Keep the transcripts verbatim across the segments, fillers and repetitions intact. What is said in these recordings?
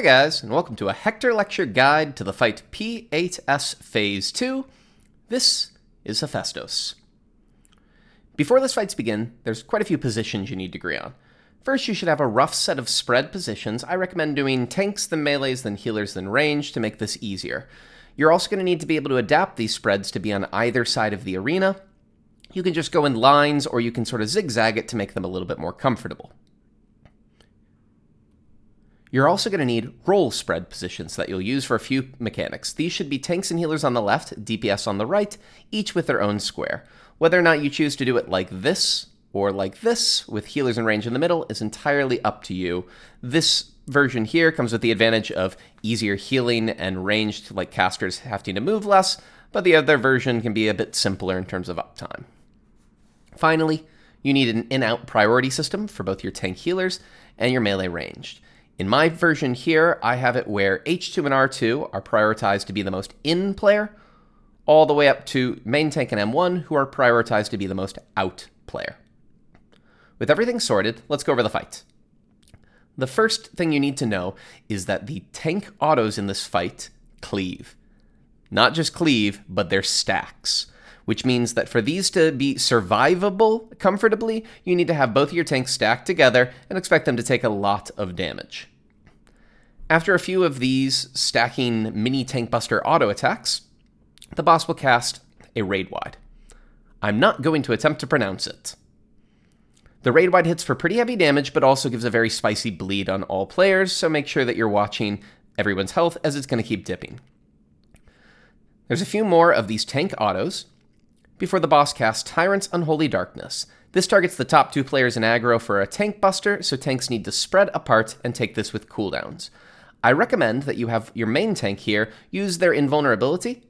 Hi guys, and welcome to a Hector Lecture Guide to the Fight P eight S Phase two. This is Hephaistos. Before this fight's begin, there's quite a few positions you need to agree on. First, you should have a rough set of spread positions. I recommend doing tanks, then melees, then healers, then range to make this easier. You're also going to need to be able to adapt these spreads to be on either side of the arena. You can just go in lines, or you can sort of zigzag it to make them a little bit more comfortable. You're also going to need role spread positions that you'll use for a few mechanics. These should be tanks and healers on the left, D P S on the right, each with their own square. Whether or not you choose to do it like this or like this, with healers and range in the middle, is entirely up to you. This version here comes with the advantage of easier healing and ranged, like casters having to move less, but the other version can be a bit simpler in terms of uptime. Finally, you need an in-out priority system for both your tank healers and your melee ranged. In my version here, I have it where H two and R two are prioritized to be the most in player, all the way up to main tank and M one, who are prioritized to be the most out player. With everything sorted, let's go over the fight. The first thing you need to know is that the tank autos in this fight cleave. Not just cleave, but they're stacks, which means that for these to be survivable comfortably, you need to have both of your tanks stacked together and expect them to take a lot of damage. After a few of these stacking mini tank buster auto attacks, the boss will cast a raid wide. I'm not going to attempt to pronounce it. The raid wide hits for pretty heavy damage, but also gives a very spicy bleed on all players, so make sure that you're watching everyone's health as it's going to keep dipping. There's a few more of these tank autos before the boss casts Tyrant's Unholy Darkness. This targets the top two players in aggro for a tank buster, so tanks need to spread apart and take this with cooldowns. I recommend that you have your main tank here use their invulnerability,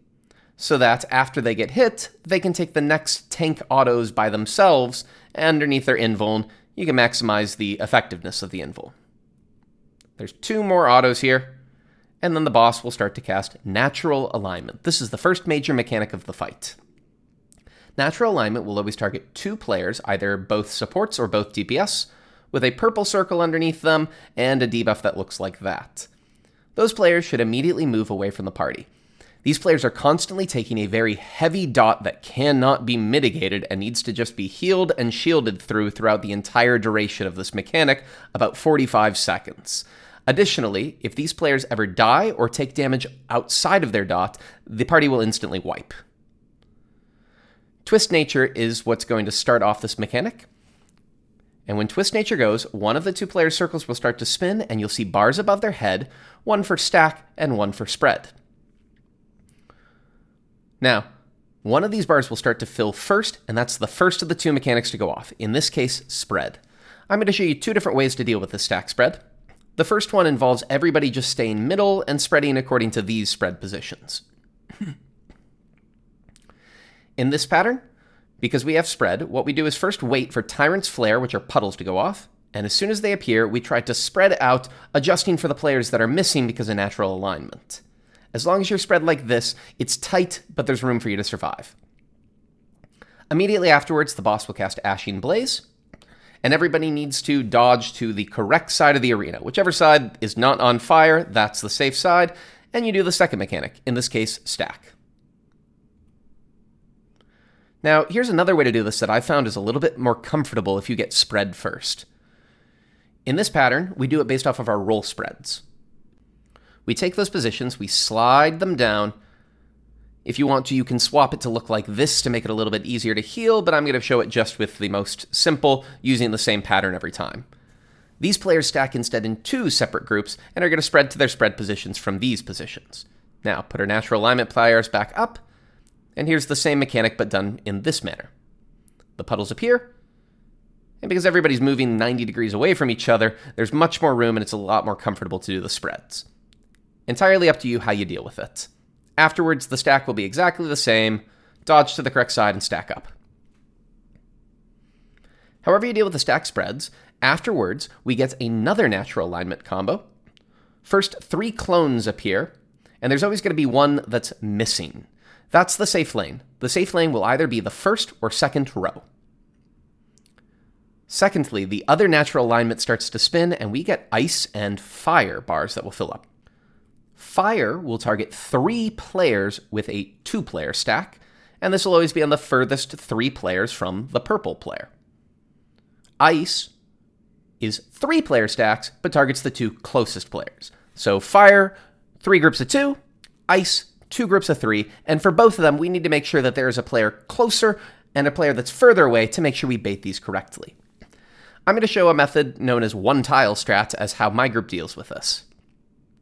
so that after they get hit, they can take the next tank autos by themselves, and underneath their invuln, you can maximize the effectiveness of the invuln. There's two more autos here, and then the boss will start to cast Natural Alignment. This is the first major mechanic of the fight. Natural Alignment will always target two players, either both supports or both D P S, with a purple circle underneath them and a debuff that looks like that. Those players should immediately move away from the party. These players are constantly taking a very heavy dot that cannot be mitigated and needs to just be healed and shielded through throughout the entire duration of this mechanic, about forty-five seconds. Additionally, if these players ever die or take damage outside of their dot, the party will instantly wipe. Twist Nature is what's going to start off this mechanic. And when Twist Nature goes, one of the two player circles will start to spin, and you'll see bars above their head, one for stack and one for spread. Now, one of these bars will start to fill first, and that's the first of the two mechanics to go off, in this case, spread. I'm going to show you two different ways to deal with the stack spread. The first one involves everybody just staying middle and spreading according to these spread positions. In this pattern, because we have spread, what we do is first wait for Tyrant's Flare, which are puddles, to go off, and as soon as they appear, we try to spread out, adjusting for the players that are missing because of Natural Alignment. As long as you're spread like this, it's tight, but there's room for you to survive. Immediately afterwards, the boss will cast Ashen Blaze, and everybody needs to dodge to the correct side of the arena. Whichever side is not on fire, that's the safe side, and you do the second mechanic, in this case, stack. Now, here's another way to do this that I found is a little bit more comfortable if you get spread first. In this pattern, we do it based off of our roll spreads. We take those positions, we slide them down. If you want to, you can swap it to look like this to make it a little bit easier to heal, but I'm going to show it just with the most simple, using the same pattern every time. These players stack instead in two separate groups and are going to spread to their spread positions from these positions. Now, put our Natural Alignment players back up. And here's the same mechanic, but done in this manner. The puddles appear, and because everybody's moving ninety degrees away from each other, there's much more room, and it's a lot more comfortable to do the spreads. Entirely up to you how you deal with it. Afterwards, the stack will be exactly the same. Dodge to the correct side and stack up. However you deal with the stack spreads, afterwards, we get another Natural Alignment combo. First, three clones appear, and there's always going to be one that's missing. That's the safe lane. The safe lane will either be the first or second row. Secondly, the other natural alignment starts to spin, and we get ice and fire bars that will fill up. Fire will target three players with a two-player stack, and this will always be on the furthest three players from the purple player. Ice is three-player stacks, but targets the two closest players. So fire, three groups of two, ice, two groups of three, and for both of them, we need to make sure that there is a player closer and a player that's further away to make sure we bait these correctly. I'm going to show a method known as one tile strat as how my group deals with this.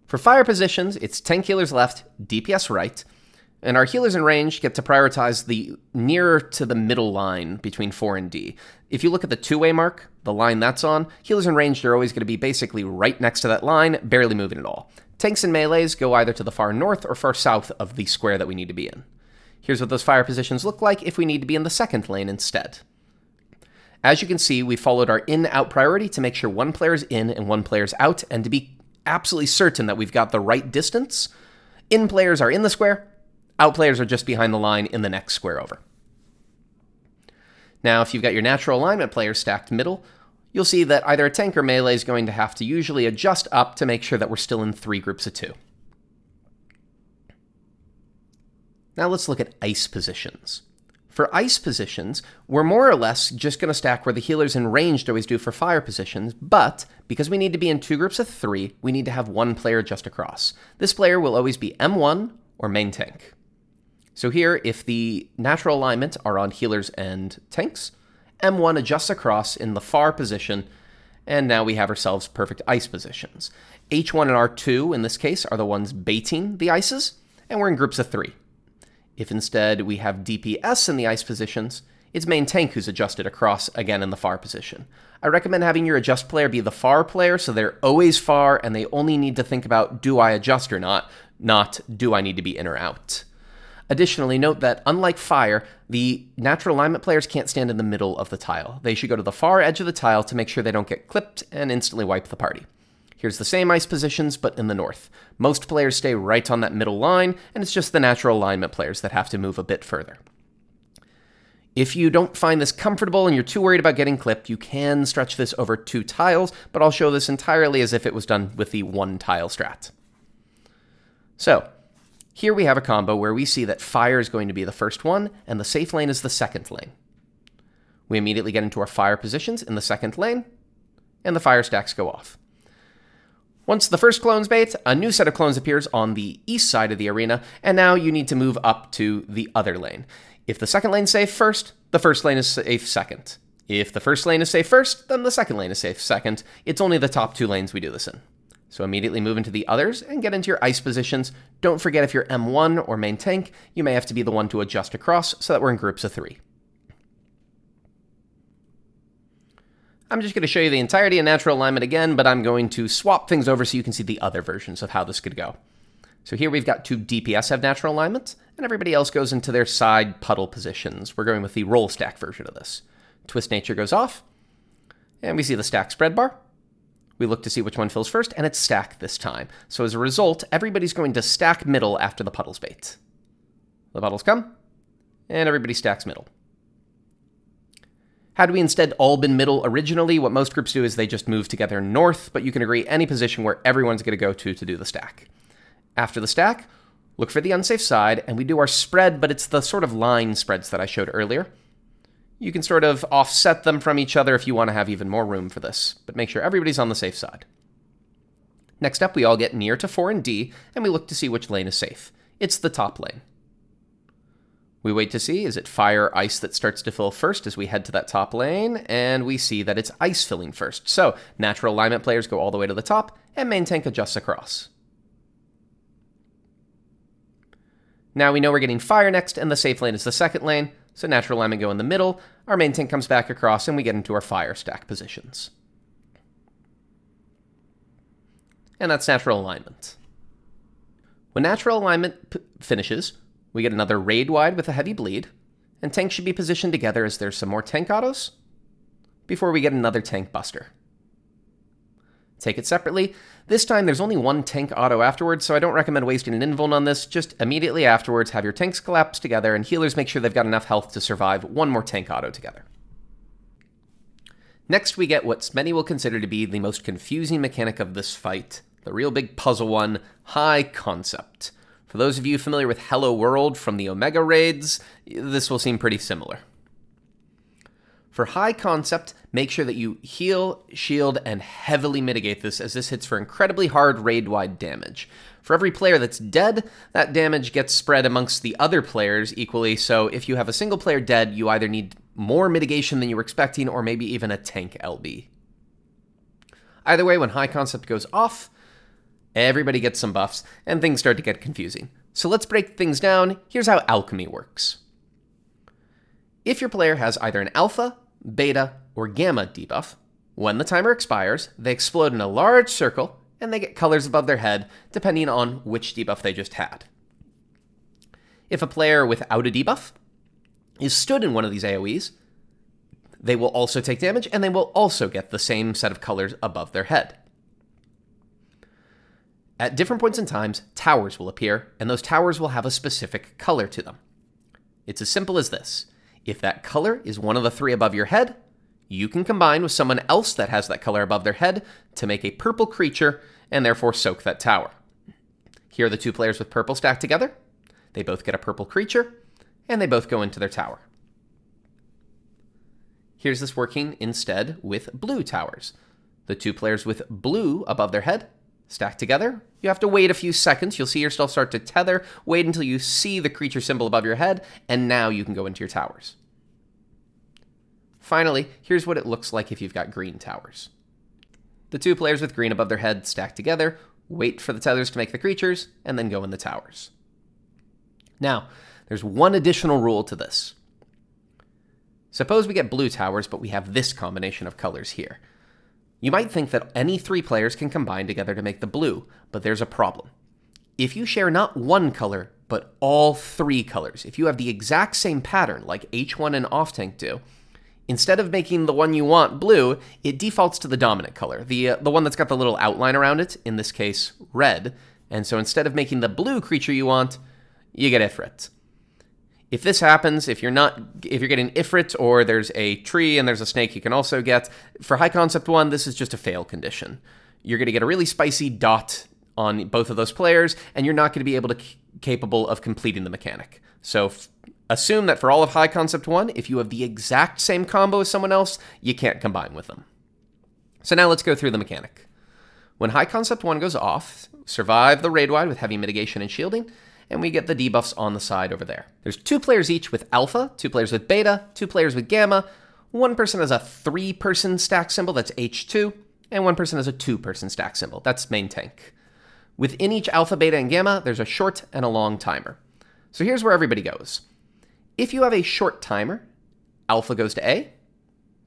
For fire positions, it's ten healers left, D P S right, and our healers in range get to prioritize the nearer to the middle line between four and D. If you look at the two-way mark, the line that's on, healers in range are always going to be basically right next to that line, barely moving at all. Tanks and melees go either to the far north or far south of the square that we need to be in. Here's what those fire positions look like if we need to be in the second lane instead. As you can see, we followed our in-out priority to make sure one player's in and one player's out, and to be absolutely certain that we've got the right distance. In players are in the square, out players are just behind the line in the next square over. Now, if you've got your natural alignment players stacked middle, you'll see that either a tank or melee is going to have to usually adjust up to make sure that we're still in three groups of two. Now let's look at ice positions. For ice positions, we're more or less just going to stack where the healers in ranged always do for fire positions, but because we need to be in two groups of three, we need to have one player just across. This player will always be M one or main tank. So here, if the natural alignment are on healers and tanks, M one adjusts across in the far position, and now we have ourselves perfect ice positions. H one and R two, in this case, are the ones baiting the ices, and we're in groups of three. If instead we have D P S in the ice positions, it's main tank who's adjusted across again in the far position. I recommend having your adjust player be the far player so they're always far and they only need to think about do I adjust or not, not do I need to be in or out. Additionally, note that unlike fire, the natural alignment players can't stand in the middle of the tile. They should go to the far edge of the tile to make sure they don't get clipped and instantly wipe the party. Here's the same ice positions, but in the north. Most players stay right on that middle line, and it's just the natural alignment players that have to move a bit further. If you don't find this comfortable and you're too worried about getting clipped, you can stretch this over two tiles, but I'll show this entirely as if it was done with the one tile strat. So, here we have a combo where we see that fire is going to be the first one, and the safe lane is the second lane. We immediately get into our fire positions in the second lane, and the fire stacks go off. Once the first clone's bait, a new set of clones appears on the east side of the arena, and now you need to move up to the other lane. If the second lane's safe first, the first lane is safe second. If the first lane is safe first, then the second lane is safe second. It's only the top two lanes we do this in. So immediately move into the others and get into your ice positions. Don't forget if you're M one or main tank, you may have to be the one to adjust across so that we're in groups of three. I'm just going to show you the entirety of natural alignment again, but I'm going to swap things over so you can see the other versions of how this could go. So here we've got two D P S have natural alignment, and everybody else goes into their side puddle positions. We're going with the roll stack version of this. Twist Nature goes off, and we see the stack spread bar. We look to see which one fills first, and it's stack this time. So as a result, everybody's going to stack middle after the puddles bait. The puddles come, and everybody stacks middle. Had we instead all been middle originally, what most groups do is they just move together north, but you can agree any position where everyone's going to go to to do the stack. After the stack, look for the unsafe side, and we do our spread, but it's the sort of line spreads that I showed earlier. You can sort of offset them from each other if you want to have even more room for this, but make sure everybody's on the safe side. Next up, we all get near to four and D, and we look to see which lane is safe. It's the top lane. We wait to see, is it fire or ice that starts to fill first as we head to that top lane, and we see that it's ice filling first. So, natural alignment players go all the way to the top, and main tank adjusts across. Now we know we're getting fire next, and the safe lane is the second lane, so natural alignment go in the middle, our main tank comes back across, and we get into our fire stack positions. And that's natural alignment. When natural alignment p- finishes, we get another raid wide with a heavy bleed, and tanks should be positioned together as there's some more tank autos before we get another tank buster. Take it separately. This time there's only one tank auto afterwards, so I don't recommend wasting an invuln on this. Just immediately afterwards have your tanks collapse together and healers make sure they've got enough health to survive one more tank auto together. Next, we get what many will consider to be the most confusing mechanic of this fight, the real big puzzle one, High Concept. For those of you familiar with Hello World from the Omega Raids, this will seem pretty similar. For High Concept, make sure that you heal, shield, and heavily mitigate this, as this hits for incredibly hard raid-wide damage. For every player that's dead, that damage gets spread amongst the other players equally, so if you have a single player dead, you either need more mitigation than you were expecting, or maybe even a tank L B. Either way, when High Concept goes off, everybody gets some buffs, and things start to get confusing. So let's break things down. Here's how alchemy works. If your player has either an alpha, beta, or gamma debuff, when the timer expires, they explode in a large circle, and they get colors above their head, depending on which debuff they just had. If a player without a debuff is stood in one of these AoEs, they will also take damage, and they will also get the same set of colors above their head. At different points in times, towers will appear, and those towers will have a specific color to them. It's as simple as this. If that color is one of the three above your head, you can combine with someone else that has that color above their head to make a purple creature, and therefore soak that tower. Here are the two players with purple stacked together. They both get a purple creature, and they both go into their tower. Here's this working instead with blue towers. The two players with blue above their head stack together. You have to wait a few seconds. You'll see yourself start to tether. Wait until you see the creature symbol above your head, and now you can go into your towers. Finally, here's what it looks like if you've got green towers. The two players with green above their head stack together, wait for the tethers to make the creatures, and then go in the towers. Now, there's one additional rule to this. Suppose we get blue towers, but we have this combination of colors here. You might think that any three players can combine together to make the blue, but there's a problem. If you share not one color, but all three colors, if you have the exact same pattern like H one and Off Tank do, instead of making the one you want blue, it defaults to the dominant color, the, uh, the one that's got the little outline around it, in this case, red. And so instead of making the blue creature you want, you get Ifrit. If this happens, if you're not, if you're getting Ifrit, or there's a tree and there's a snake you can also get, for High Concept one, this is just a fail condition. You're going to get a really spicy dot on both of those players, and you're not going to be able to capable of completing the mechanic. So assume that for all of High Concept one, if you have the exact same combo as someone else, you can't combine with them. So now let's go through the mechanic. When High Concept one goes off, survive the raid-wide with heavy mitigation and shielding, and we get the debuffs on the side over there. There's two players each with alpha, two players with beta, two players with gamma, one person has a three-person stack symbol, that's H two, and one person has a two-person stack symbol, that's main tank. Within each alpha, beta, and gamma, there's a short and a long timer. So here's where everybody goes. If you have a short timer, alpha goes to A,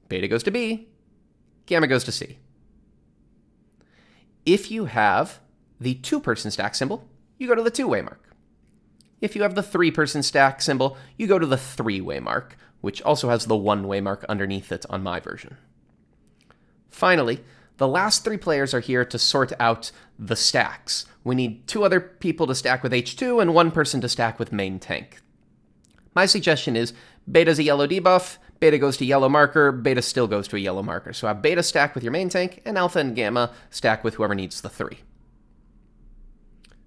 beta goes to B, gamma goes to C. If you have the two-person stack symbol, you go to the two-way mark. If you have the three-person stack symbol, you go to the three-way mark, which also has the one-way mark underneath it on my version. Finally, the last three players are here to sort out the stacks. We need two other people to stack with H two and one person to stack with main tank. My suggestion is beta's a yellow debuff, beta goes to yellow marker, beta still goes to a yellow marker. So have beta stack with your main tank, and alpha and gamma stack with whoever needs the three.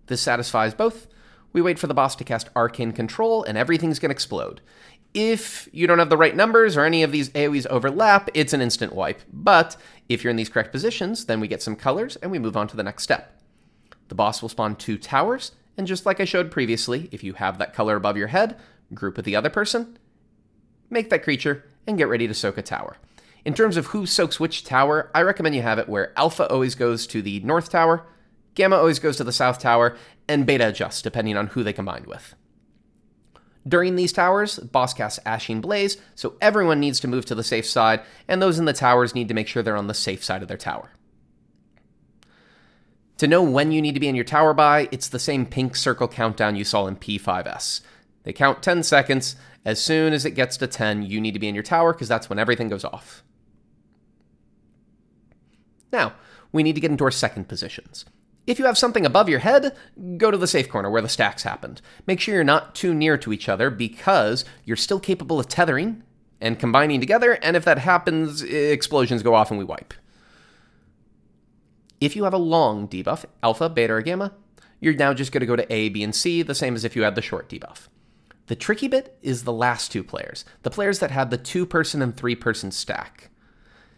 This satisfies both. We wait for the boss to cast Arcane Control, and everything's going to explode. If you don't have the right numbers or any of these AoEs overlap, it's an instant wipe. But if you're in these correct positions, then we get some colors, and we move on to the next step. The boss will spawn two towers, and just like I showed previously, if you have that color above your head, group with the other person, make that creature, and get ready to soak a tower. In terms of who soaks which tower, I recommend you have it where alpha always goes to the north tower, gamma always goes to the south tower, and beta adjusts depending on who they combined with. During these towers, boss casts Ashen Blaze, so everyone needs to move to the safe side, and those in the towers need to make sure they're on the safe side of their tower. To know when you need to be in your tower by, it's the same pink circle countdown you saw in P five S. They count ten seconds. As soon as it gets to ten, you need to be in your tower, because that's when everything goes off. Now, we need to get into our second positions. If you have something above your head, go to the safe corner where the stacks happened. Make sure you're not too near to each other, because you're still capable of tethering, and combining together, and if that happens, explosions go off and we wipe. If you have a long debuff, alpha, beta, or gamma, you're now just going to go to A, B, and C, the same as if you had the short debuff. The tricky bit is the last two players, the players that have the two-person and three-person stack.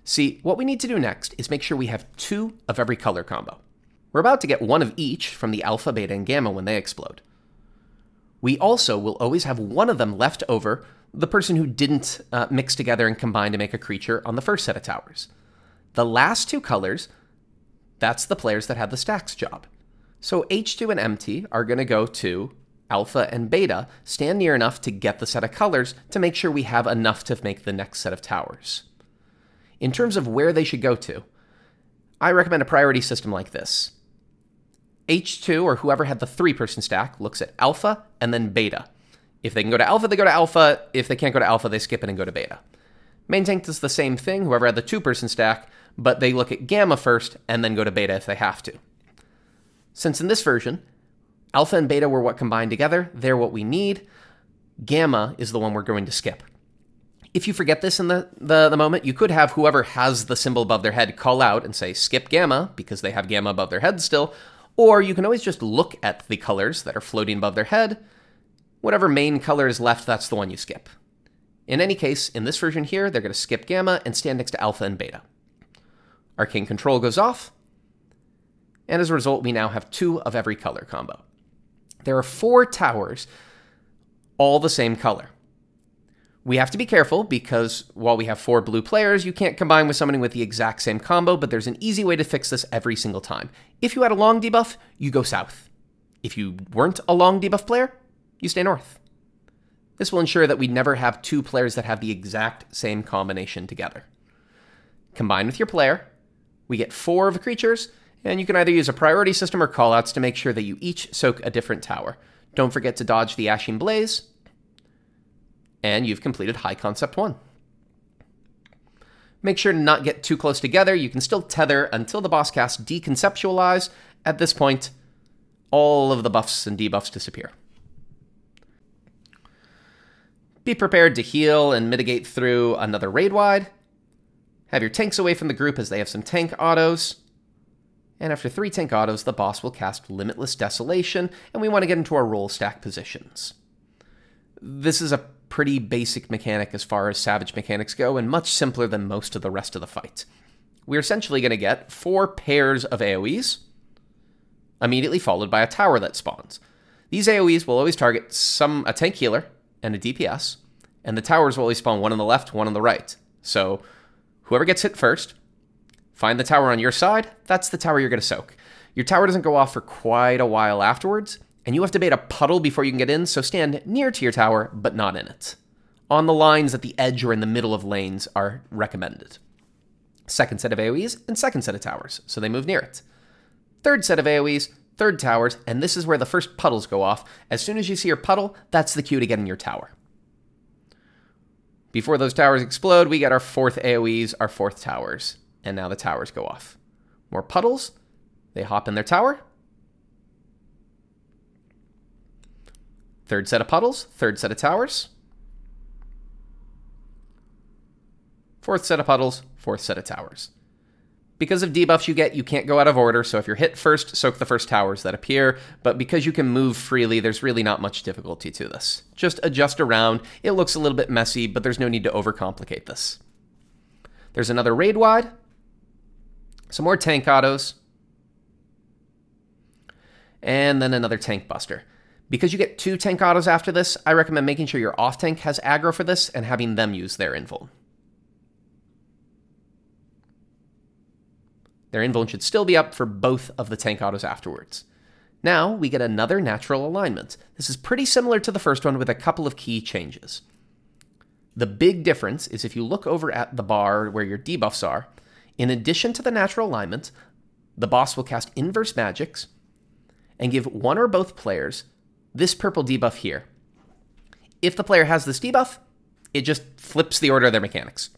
See, what we need to do next is make sure we have two of every color combo. We're about to get one of each from the alpha, beta, and gamma when they explode. We also will always have one of them left over, the person who didn't uh, mix together and combine to make a creature on the first set of towers. The last two colors, that's the players that had the stacks job. So H two and M T are going to go to alpha and beta, stand near enough to get the set of colors to make sure we have enough to make the next set of towers. In terms of where they should go to, I recommend a priority system like this. H two, or whoever had the three-person stack, looks at alpha and then beta. If they can go to alpha, they go to alpha. If they can't go to alpha, they skip it and go to beta. Main tank does the same thing, whoever had the two-person stack, but they look at gamma first and then go to beta if they have to. Since in this version, alpha and beta were what combined together, they're what we need, gamma is the one we're going to skip. If you forget this in the, the, the moment, you could have whoever has the symbol above their head call out and say skip gamma, because they have gamma above their head still, or you can always just look at the colors that are floating above their head. Whatever main color is left, that's the one you skip. In any case, in this version here, they're going to skip gamma and stand next to alpha and beta. Arcane Control goes off, and as a result, we now have two of every color combo. There are four towers, all the same color. We have to be careful because while we have four blue players, you can't combine with somebody with the exact same combo, but there's an easy way to fix this every single time. If you had a long debuff, you go south. If you weren't a long debuff player, you stay north. This will ensure that we never have two players that have the exact same combination together. Combine with your player, we get four of the creatures, and you can either use a priority system or callouts to make sure that you each soak a different tower. Don't forget to dodge the Ashen Blaze, and you've completed High Concept one. Make sure to not get too close together. You can still tether until the boss casts Deconceptualize. At this point, all of the buffs and debuffs disappear. Be prepared to heal and mitigate through another raid wide. Have your tanks away from the group as they have some tank autos. And after three tank autos, the boss will cast Limitless Desolation, and we want to get into our roll stack positions. This is a pretty basic mechanic as far as Savage mechanics go, and much simpler than most of the rest of the fight. We're essentially going to get four pairs of A O Es, immediately followed by a tower that spawns. These A O Es will always target some a tank healer and a D P S, and the towers will always spawn one on the left, one on the right. So whoever gets hit first, find the tower on your side, that's the tower you're going to soak. Your tower doesn't go off for quite a while afterwards, and you have to bait a puddle before you can get in, so stand near to your tower, but not in it. On the lines at the edge or in the middle of lanes are recommended. Second set of A O Es and second set of towers, so they move near it. Third set of A O Es, third towers, and this is where the first puddles go off. As soon as you see your puddle, that's the cue to get in your tower. Before those towers explode, we get our fourth A O Es, our fourth towers, and now the towers go off. More puddles, they hop in their tower, third set of puddles, third set of towers, fourth set of puddles, fourth set of towers. Because of debuffs you get, you can't go out of order, so if you're hit first, soak the first towers that appear, but because you can move freely, there's really not much difficulty to this. Just adjust around, it looks a little bit messy, but there's no need to overcomplicate this. There's another raid wide, some more tank autos, and then another tank buster. Because you get two tank autos after this, I recommend making sure your off-tank has aggro for this and having them use their invuln. Their invuln should still be up for both of the tank autos afterwards. Now we get another Natural Alignment. This is pretty similar to the first one with a couple of key changes. The big difference is if you look over at the bar where your debuffs are, in addition to the Natural Alignment, the boss will cast Inverse Magics and give one or both players this purple debuff here. If the player has this debuff, it just flips the order of their mechanics.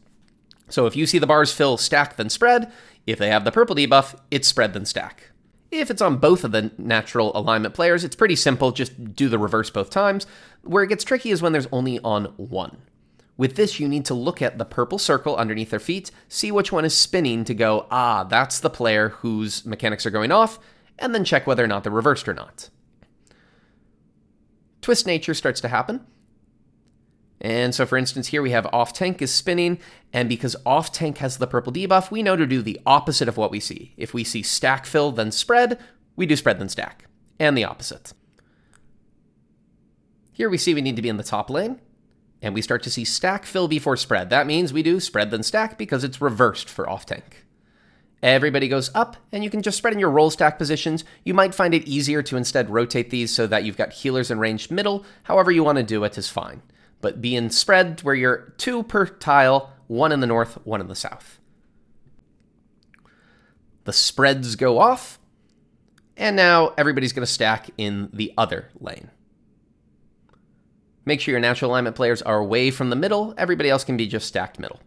So if you see the bars fill stack then spread, if they have the purple debuff, it's spread then stack. If it's on both of the Natural Alignment players, it's pretty simple, just do the reverse both times. Where it gets tricky is when there's only on one. With this, you need to look at the purple circle underneath their feet, see which one is spinning to go, ah, that's the player whose mechanics are going off, and then check whether or not they're reversed or not. Twist Nature starts to happen. And so for instance, here we have Off Tank is spinning, and because Off Tank has the purple debuff, we know to do the opposite of what we see. If we see stack fill then spread, we do spread then stack, and the opposite. Here we see we need to be in the top lane, and we start to see stack fill before spread. That means we do spread then stack because it's reversed for Off Tank. Everybody goes up, and you can just spread in your roll stack positions. You might find it easier to instead rotate these so that you've got healers and ranged middle. However you want to do it is fine. But be in spread where you're two per tile, one in the north, one in the south. The spreads go off, and now everybody's going to stack in the other lane. Make sure your natural alignment players are away from the middle. Everybody else can be just stacked middle.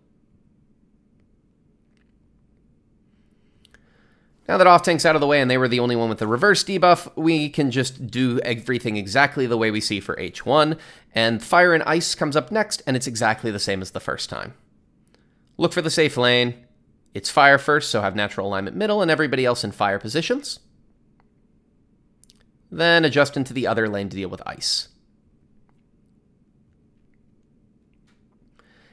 Now that Off Tank's out of the way and they were the only one with the reverse debuff, we can just do everything exactly the way we see for H one, and Fire and Ice comes up next, and it's exactly the same as the first time. Look for the safe lane. It's Fire first, so have natural alignment middle and everybody else in Fire positions. Then adjust into the other lane to deal with Ice.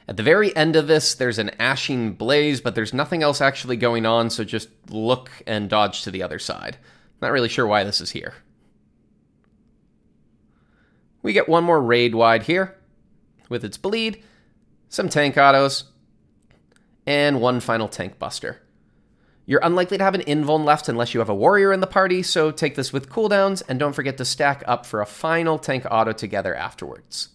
At the very end of this, there's an Ashen Blaze, but there's nothing else actually going on, so just look and dodge to the other side. Not really sure why this is here. We get one more raid wide here, with its bleed, some tank autos, and one final tank buster. You're unlikely to have an invuln left unless you have a warrior in the party, so take this with cooldowns, and don't forget to stack up for a final tank auto together afterwards.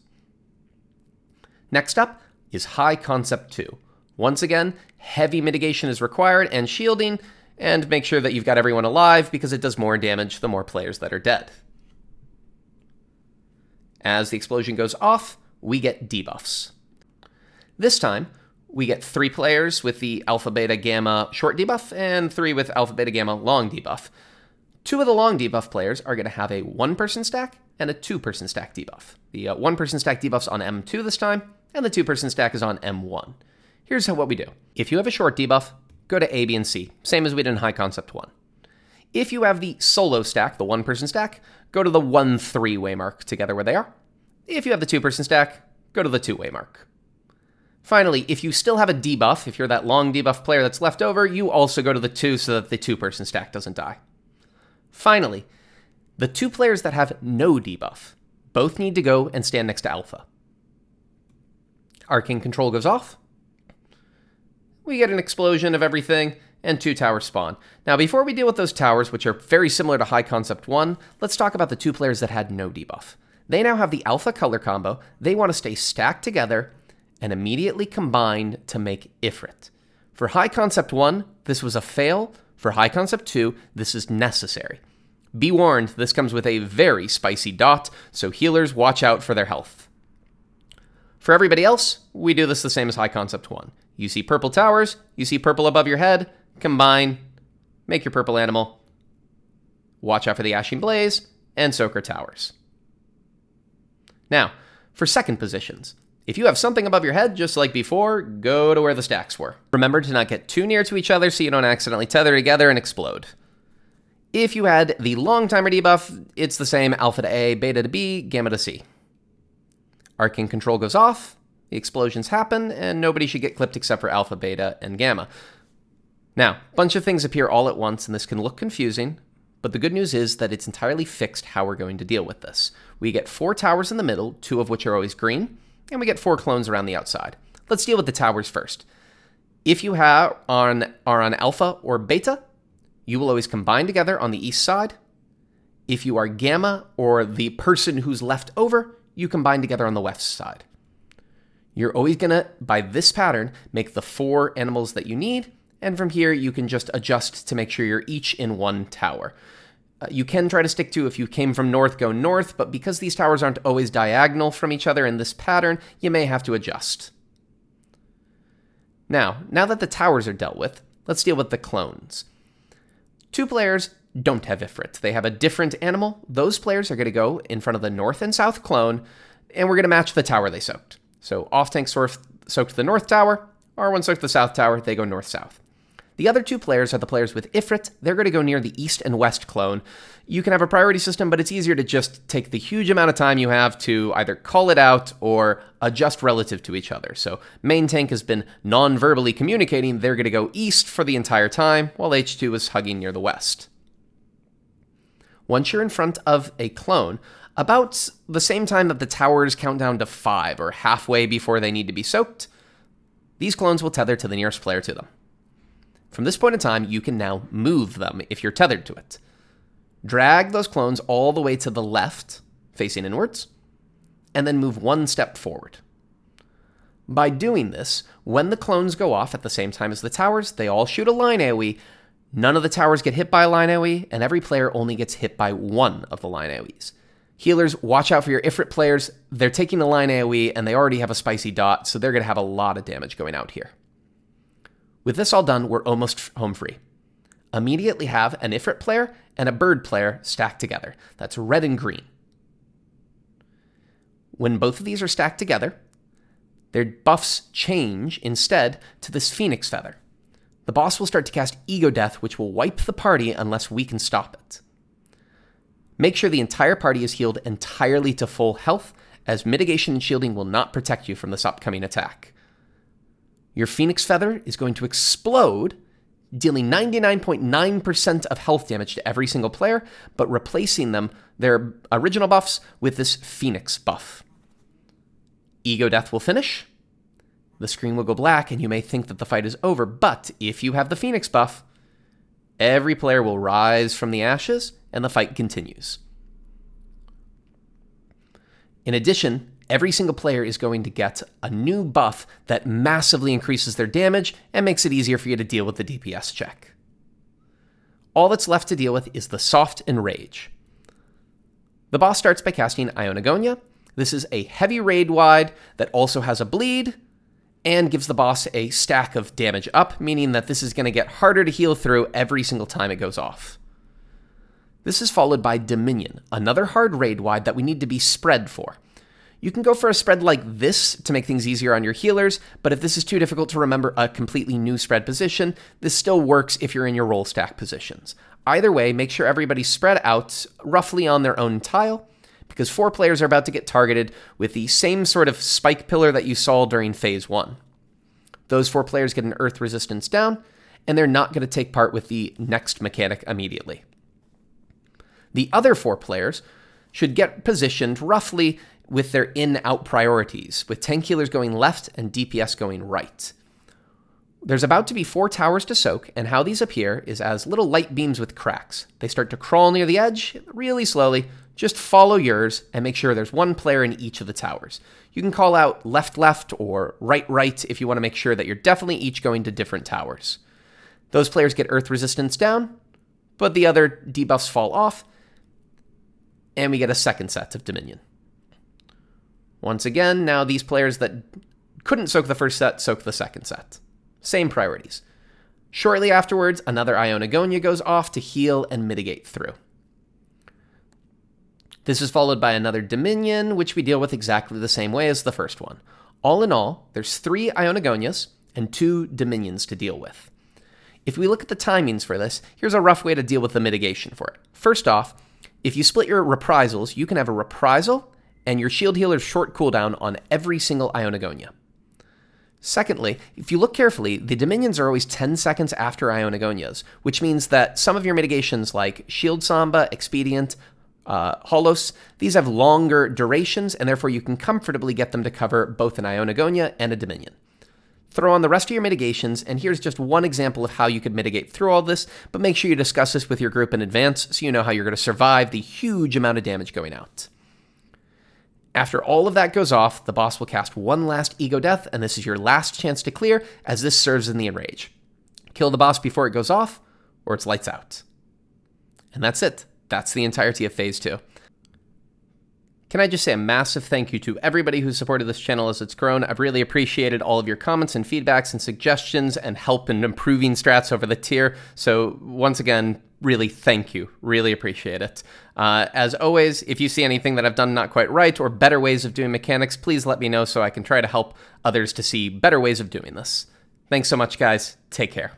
Next up is High Concept two. Once again, heavy mitigation is required and shielding, and make sure that you've got everyone alive because it does more damage the more players that are dead. As the explosion goes off, we get debuffs. This time, we get three players with the Alpha Beta Gamma short debuff and three with Alpha Beta Gamma long debuff. Two of the long debuff players are going to have a one-person stack and a two-person stack debuff. The uh, one-person stack debuff's on M two this time, and the two-person stack is on M one. Here's how, what we do. If you have a short debuff, go to A, B, and C, same as we did in High Concept one. If you have the solo stack, the one-person stack, go to the one three-way mark together where they are. If you have the two-person stack, go to the two-way mark. Finally, if you still have a debuff, if you're that long debuff player that's left over, you also go to the two so that the two-person stack doesn't die. Finally, the two players that have no debuff both need to go and stand next to Alpha. Arcane Control goes off. We get an explosion of everything, and two towers spawn. Now, before we deal with those towers, which are very similar to High Concept one, let's talk about the two players that had no debuff. They now have the Alpha color combo. They want to stay stacked together and immediately combine to make Ifrit. For High Concept one, this was a fail. For High Concept two, this is necessary. Be warned, this comes with a very spicy dot, so healers watch out for their health. For everybody else, we do this the same as High Concept one. You see purple towers, you see purple above your head, combine, make your purple animal, watch out for the Ashen Blaze, and soak our towers. Now, for second positions, if you have something above your head, just like before, go to where the stacks were. Remember to not get too near to each other so you don't accidentally tether together and explode. If you had the long timer debuff, it's the same alpha to A, beta to B, gamma to C. Arcane Control goes off, the explosions happen, and nobody should get clipped except for Alpha, Beta, and Gamma. Now, a bunch of things appear all at once, and this can look confusing, but the good news is that it's entirely fixed how we're going to deal with this. We get four towers in the middle, two of which are always green, and we get four clones around the outside. Let's deal with the towers first. If you have on, are on Alpha or Beta, you will always combine together on the east side. If you are Gamma, or the person who's left over, you combine together on the west side. You're always gonna, by this pattern, make the four animals that you need, and from here you can just adjust to make sure you're each in one tower. Uh, you can try to stick to, if you came from north, go north, but because these towers aren't always diagonal from each other in this pattern, you may have to adjust. Now, now that the towers are dealt with, let's deal with the clones. Two players don't have Ifrit. They have a different animal. Those players are going to go in front of the north and south clone, and we're going to match the tower they soaked. So off tank soaked the north tower, R one soaked the south tower, they go north-south. The other two players are the players with Ifrit. They're going to go near the east and west clone. You can have a priority system, but it's easier to just take the huge amount of time you have to either call it out or adjust relative to each other. So main tank has been non-verbally communicating. They're going to go east for the entire time, while H two is hugging near the west. Once you're in front of a clone, about the same time that the towers count down to five, or halfway before they need to be soaked, these clones will tether to the nearest player to them. From this point in time, you can now move them if you're tethered to it. Drag those clones all the way to the left, facing inwards, and then move one step forward. By doing this, when the clones go off at the same time as the towers, they all shoot a line AoE, none of the towers get hit by a line AoE, and every player only gets hit by one of the line AoEs. Healers, watch out for your Ifrit players. They're taking the line AoE, and they already have a spicy dot, so they're going to have a lot of damage going out here. With this all done, we're almost home free. Immediately have an Ifrit player and a bird player stacked together. That's red and green. When both of these are stacked together, their buffs change instead to this Phoenix Feather. The boss will start to cast Ego Death, which will wipe the party unless we can stop it. Make sure the entire party is healed entirely to full health, as mitigation and shielding will not protect you from this upcoming attack. Your Phoenix Feather is going to explode, dealing ninety-nine point nine percent of health damage to every single player, but replacing them, their original buffs, with this Phoenix buff. Ego Death will finish. The screen will go black, and you may think that the fight is over, but if you have the Phoenix buff, every player will rise from the ashes, and the fight continues. In addition, every single player is going to get a new buff that massively increases their damage and makes it easier for you to deal with the D P S check. All that's left to deal with is the Soft Enrage. The boss starts by casting Ionagonia. This is a heavy raid wide that also has a bleed and gives the boss a stack of damage up, meaning that this is going to get harder to heal through every single time it goes off. This is followed by Dominion, another hard raid wide that we need to be spread for. You can go for a spread like this to make things easier on your healers, but if this is too difficult to remember a completely new spread position, this still works if you're in your roll stack positions. Either way, make sure everybody's spread out roughly on their own tile, because four players are about to get targeted with the same sort of spike pillar that you saw during phase one. Those four players get an earth resistance down, and they're not going to take part with the next mechanic immediately. The other four players should get positioned roughly with their in-out priorities, with tank healers going left and D P S going right. There's about to be four towers to soak, and how these appear is as little light beams with cracks. They start to crawl near the edge really slowly. Just follow yours and make sure there's one player in each of the towers. You can call out left, left, or right, right if you want to make sure that you're definitely each going to different towers. Those players get earth resistance down, but the other debuffs fall off, and we get a second set of Dominion. Once again, now these players that couldn't soak the first set soak the second set. Same priorities. Shortly afterwards, another Ionagonia goes off to heal and mitigate through. This is followed by another Dominion, which we deal with exactly the same way as the first one. All in all, there's three Ionagonias and two Dominions to deal with. If we look at the timings for this, here's a rough way to deal with the mitigation for it. First off, if you split your reprisals, you can have a reprisal and your shield healer's short cooldown on every single Ionagonia. Secondly, if you look carefully, the Dominions are always ten seconds after Ionagonias, which means that some of your mitigations like Shield Samba, Expedient, Uh, Holos, these have longer durations, and therefore you can comfortably get them to cover both an Ionagonia and a Dominion. Throw on the rest of your mitigations, and here's just one example of how you could mitigate through all this, but make sure you discuss this with your group in advance so you know how you're going to survive the huge amount of damage going out. After all of that goes off, the boss will cast one last Ego Death, and this is your last chance to clear, as this serves in the Enrage. Kill the boss before it goes off, or it's lights out. And that's it. That's the entirety of Phase two. Can I just say a massive thank you to everybody who's supported this channel as it's grown. I've really appreciated all of your comments and feedbacks and suggestions and help in improving strats over the tier. So once again, really thank you. Really appreciate it. Uh, as always, if you see anything that I've done not quite right or better ways of doing mechanics, please let me know so I can try to help others to see better ways of doing this. Thanks so much, guys. Take care.